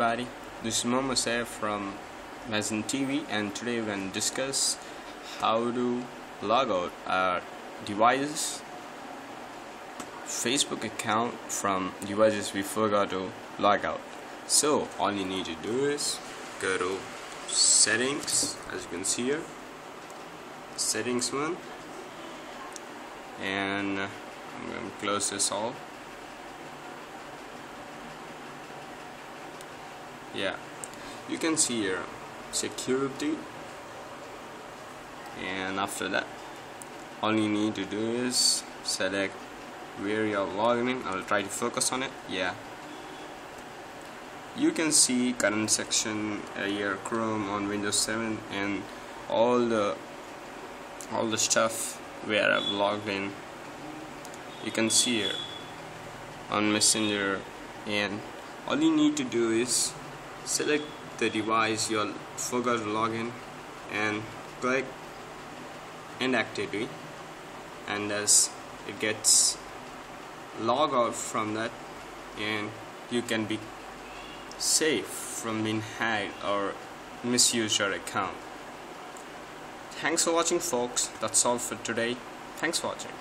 everybody, this is Mahmasev from Mazen TV, and today we're going to discuss how to log out our devices, Facebook account from devices we forgot to log out. So all you need to do is go to settings, as you can see here, settings one, and I'm going to close this all. Yeah, you can see here security, and after that all you need to do is select where you're logging in. I'll try to focus on it. Yeah, you can see current section here, Chrome on Windows 7, and all the stuff where I've logged in. You can see here on Messenger, and all you need to do is select the device you forgot to log in and click End Activity, and as it gets log out from that, and you can be safe from being hacked or misuse your account. Thanks for watching, folks. That's all for today. Thanks for watching.